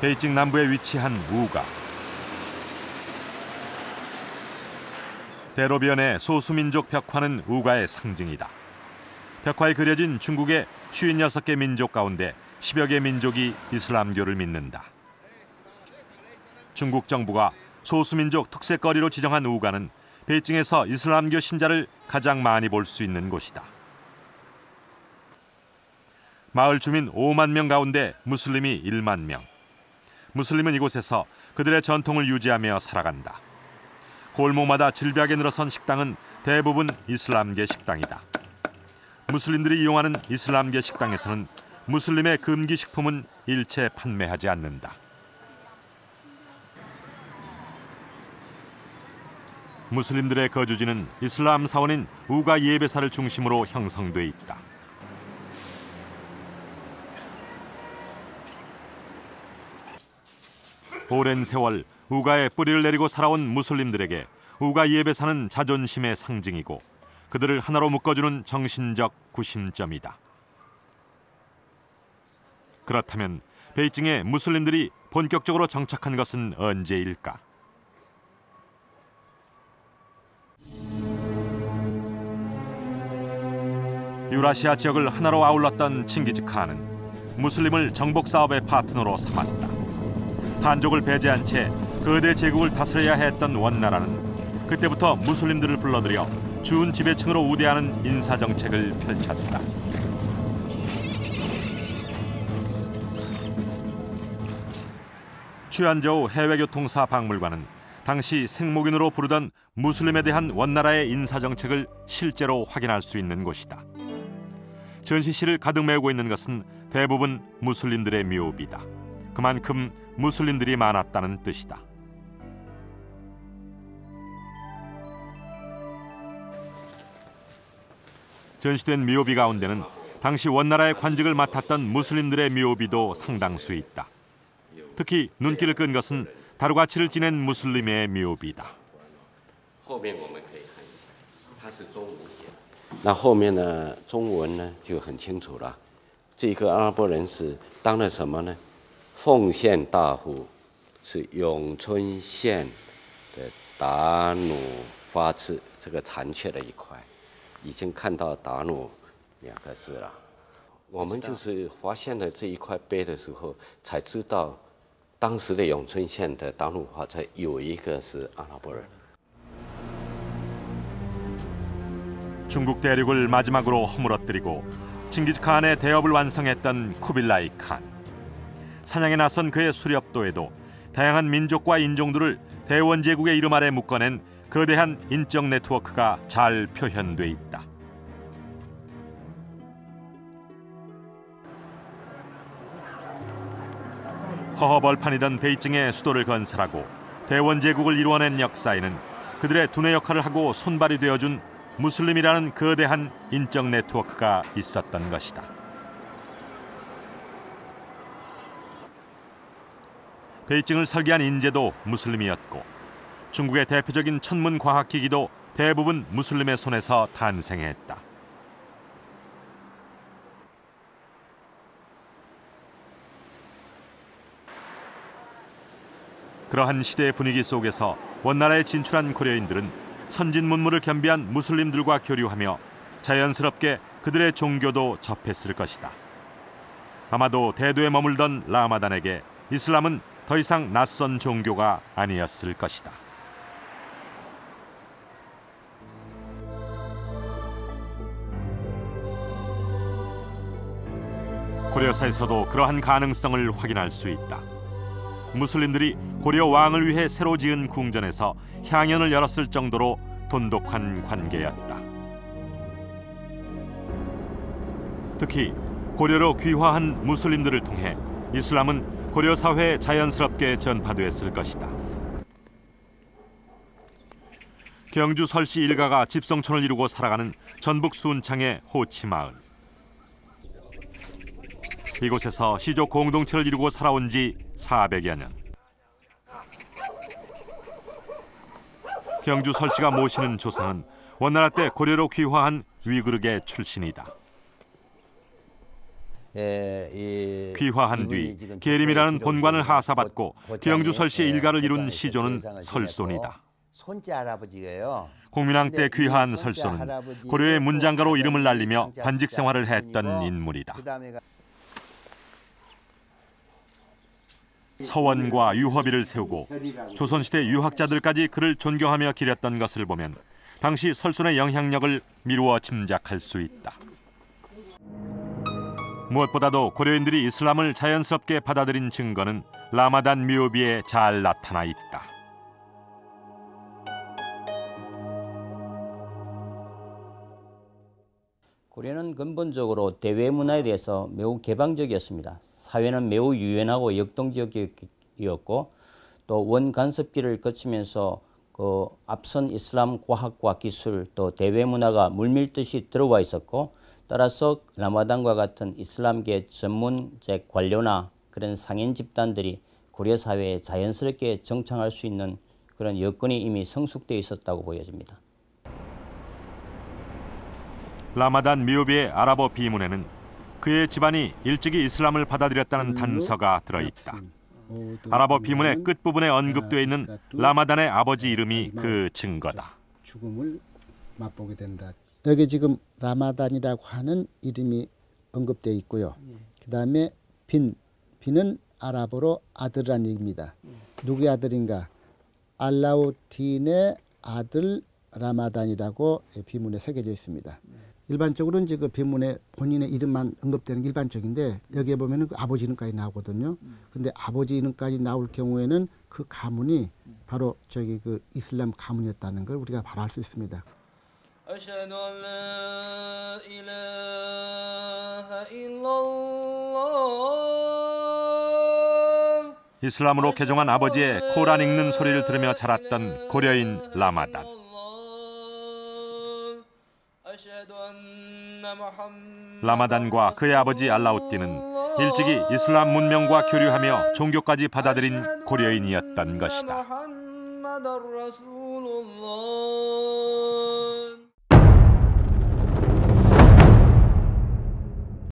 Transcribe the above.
베이징 남부에 위치한 우가. 대로변의 소수민족 벽화는 우가의 상징이다. 벽화에 그려진 중국의 56개 민족 가운데 10여 개 민족이 이슬람교를 믿는다. 중국 정부가 소수민족 특색거리로 지정한 우가는 베이징에서 이슬람교 신자를 가장 많이 볼 수 있는 곳이다. 마을 주민 5만 명 가운데 무슬림이 1만 명. 무슬림은 이곳에서 그들의 전통을 유지하며 살아간다. 골목마다 질비하게 늘어선 식당은 대부분 이슬람계 식당이다. 무슬림들이 이용하는 이슬람계 식당에서는 무슬림의 금기 식품은 일체 판매하지 않는다. 무슬림들의 거주지는 이슬람 사원인 우가 예배사를 중심으로 형성돼 있다. 오랜 세월 우가에 뿌리를 내리고 살아온 무슬림들에게 우가 예배사는 자존심의 상징이고 그들을 하나로 묶어주는 정신적 구심점이다. 그렇다면 베이징에 무슬림들이 본격적으로 정착한 것은 언제일까? 유라시아 지역을 하나로 아울렀던 칭기즈 칸은 무슬림을 정복 사업의 파트너로 삼았다. 한족을 배제한 채 거대 제국을 다스려야 했던 원나라는 그때부터 무슬림들을 불러들여 주운 지배층으로 우대하는 인사 정책을 펼쳤다. 취안저우 해외교통사 박물관은 당시 생목인으로 부르던 무슬림에 대한 원나라의 인사 정책을 실제로 확인할 수 있는 곳이다. 전시실을 가득 메우고 있는 것은 대부분 무슬림들의 묘비다. 그만큼 무슬림들이 많았다는 뜻이다. 전시된 묘비 가운데는 당시 원나라의 관직을 맡았던 무슬림들의 묘비도 상당수 있다. 특히 눈길을 끈 것은 다루가치를 지낸 무슬림의 묘비다. 중국 대륙을 마지막으로 허물어뜨리고 칭기즈칸의 대업을 완성했던 쿠빌라이 칸. 사냥에 나선 그의 수렵도에도 다양한 민족과 인종들을 대원제국의 이름 아래 묶어낸 거대한 인적 네트워크가 잘 표현돼 있다. 허허벌판이던 베이징의 수도를 건설하고 대원제국을 이루어낸 역사에는 그들의 두뇌 역할을 하고 손발이 되어준 무슬림이라는 거대한 인적 네트워크가 있었던 것이다. 베이징을 설계한 인재도 무슬림이었고 중국의 대표적인 천문 과학기기도 대부분 무슬림의 손에서 탄생했다. 그러한 시대의 분위기 속에서 원나라에 진출한 고려인들은 선진 문물을 겸비한 무슬림들과 교류하며 자연스럽게 그들의 종교도 접했을 것이다. 아마도 대도에 머물던 라마단에게 이슬람은 더 이상 낯선 종교가 아니었을 것이다. 고려사에서도 그러한 가능성을 확인할 수 있다. 무슬림들이 고려 왕을 위해 새로 지은 궁전에서 향연을 열었을 정도로 돈독한 관계였다. 특히 고려로 귀화한 무슬림들을 통해 이슬람은 고려 사회에 자연스럽게 전파됐을 것이다. 경주 설씨 일가가 집성촌을 이루고 살아가는 전북 순창의 호치마을. 이곳에서 시족 공동체를 이루고 살아온 지 400여 년. 경주 설씨가 모시는 조상은 원나라 때 고려로 귀화한 위그르계 출신이다. 귀화한 뒤 계림이라는 본관을 하사받고 경주 설씨의 일가를 이룬 시조는 설손이다. 손자 할아버지예요. 공민왕 때 귀화한 설손은 고려의 문장가로 이름을 날리며 관직 생활을 했던 인물이다. 서원과 유허비를 세우고 조선시대 유학자들까지 그를 존경하며 기렸던 것을 보면 당시 설손의 영향력을 미루어 짐작할 수 있다. 무엇보다도 고려인들이 이슬람을 자연스럽게 받아들인 증거는 라마단 묘비에 잘 나타나 있다. 고려는 근본적으로 대외 문화에 대해서 매우 개방적이었습니다. 사회는 매우 유연하고 역동적이었고 또 원간섭기를 거치면서 그 앞선 이슬람 과학과 기술 또 대외 문화가 물밀듯이 들어와 있었고 따라서 라마단과 같은 이슬람계 전문적 관료나 그런 상인 집단들이 고려 사회에 자연스럽게 정착할 수 있는 그런 여건이 이미 성숙되어 있었다고 보여집니다. 라마단 묘비의 아랍어 비문에는 그의 집안이 일찍이 이슬람을 받아들였다는 단서가 들어있다. 아랍어 비문의 끝부분에 언급되어 있는 라마단의 아버지 이름이 그 증거다. 죽음을 맛보게 된다. 여기 지금 라마단이라고 하는 이름이 언급되어 있고요. 그다음에 빈은 아랍어로 아들이라는 얘기입니다. 누구의 아들인가? 알라우딘의 아들 라마단이라고 비문에 새겨져 있습니다. 일반적으로는 지금 비문에 본인의 이름만 언급되는 게 일반적인데 여기에 보면은 그 아버지 이름까지 나오거든요. 근데 아버지 이름까지 나올 경우에는 그 가문이 바로 저기 그 이슬람 가문이었다는 걸 우리가 바로 알 수 있습니다. 이슬람으로 개종한 아버지의 코란 읽는 소리를 들으며 자랐던 고려인 라마단. 라마단과 그의 아버지 알라우띠는 일찍이 이슬람 문명과 교류하며 종교까지 받아들인 고려인이었던 것이다.